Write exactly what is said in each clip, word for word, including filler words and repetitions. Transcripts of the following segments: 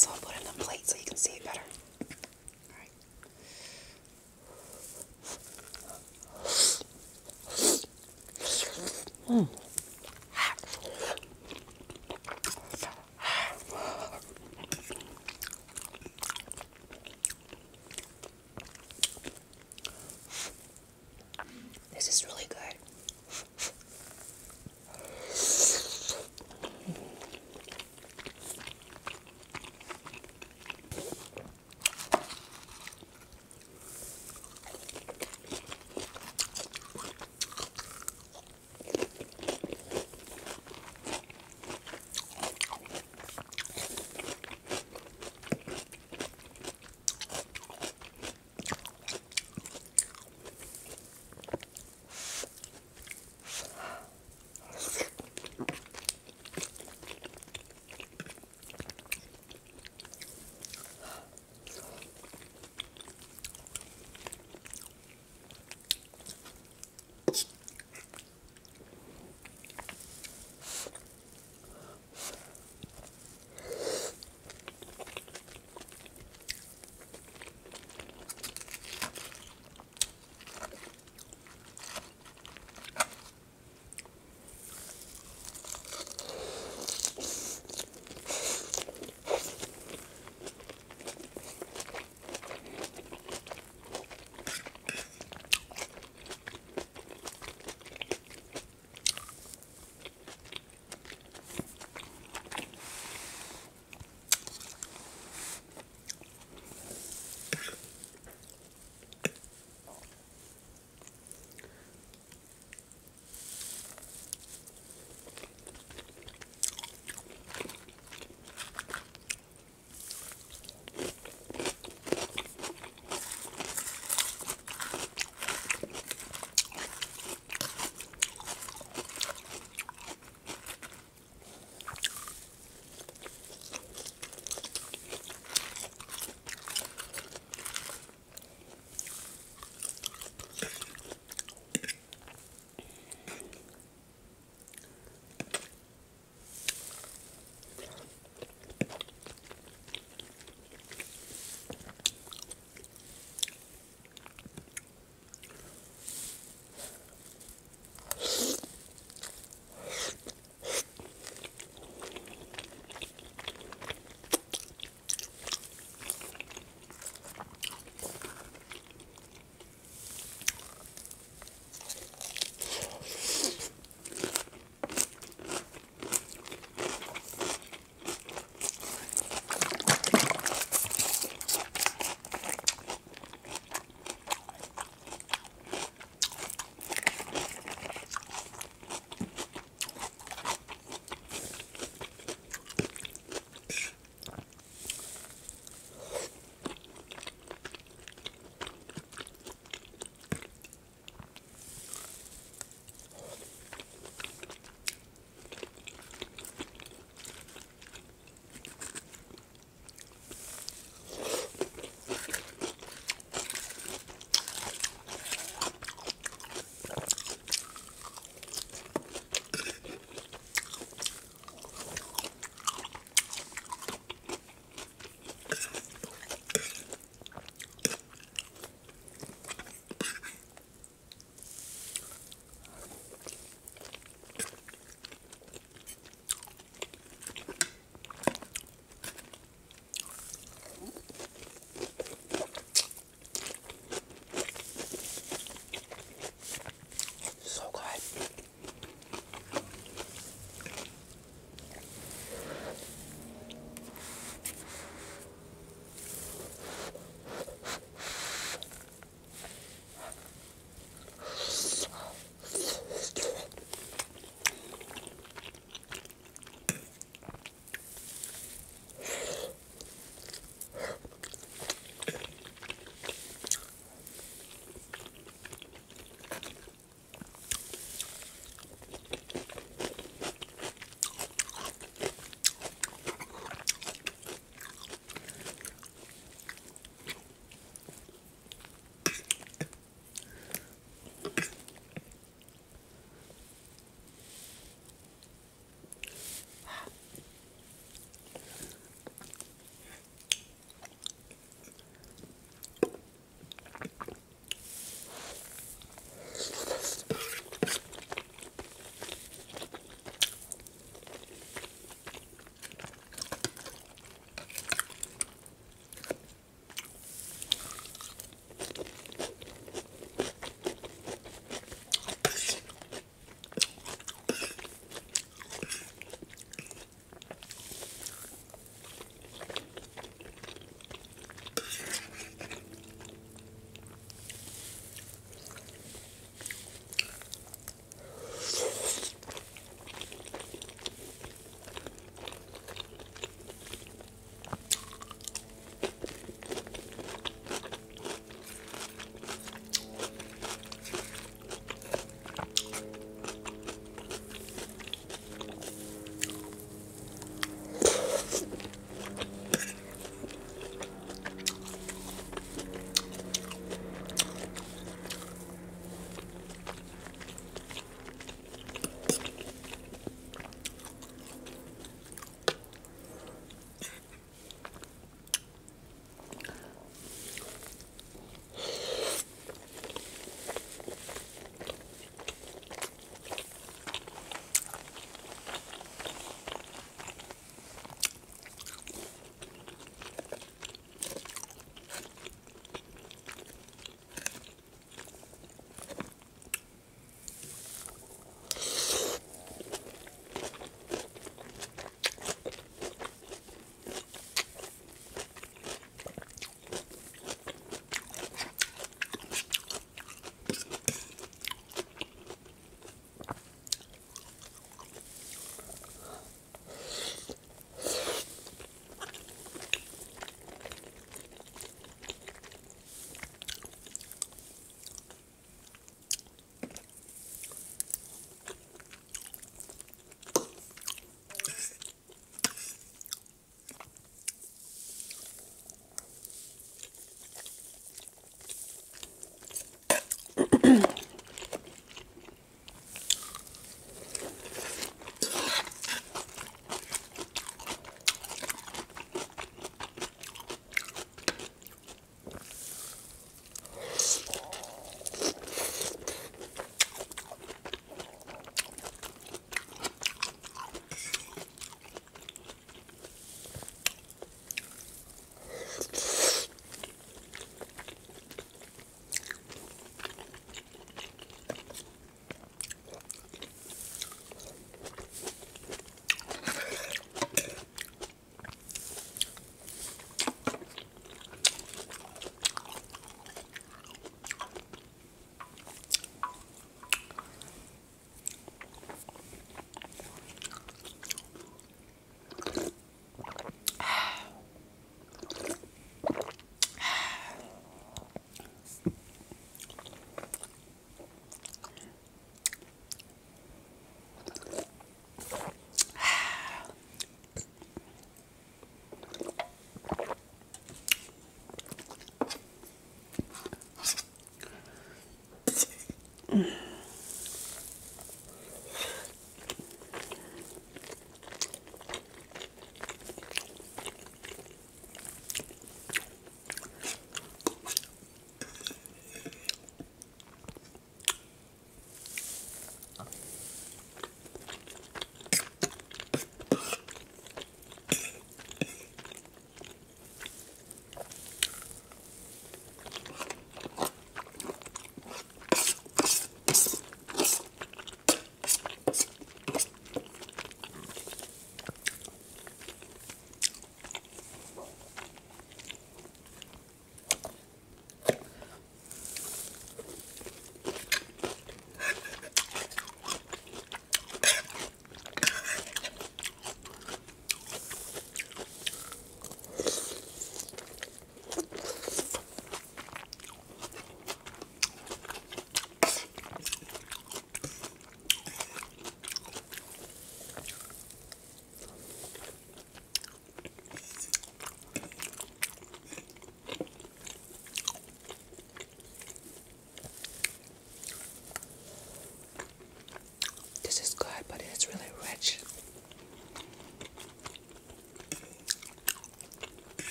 So I'll put it in the plate so you can see it better. All right. Mm.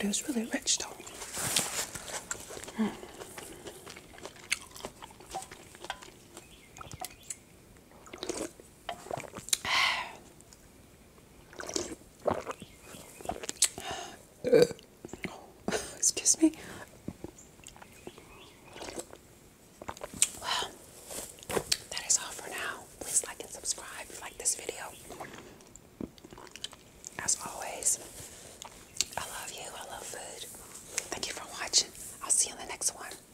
but it was really rich though. Mm. Excuse me. Well, that is all for now. Please like and subscribe if you like this video. As always, I love you. I love food. Thank you for watching. I'll see you in the next one.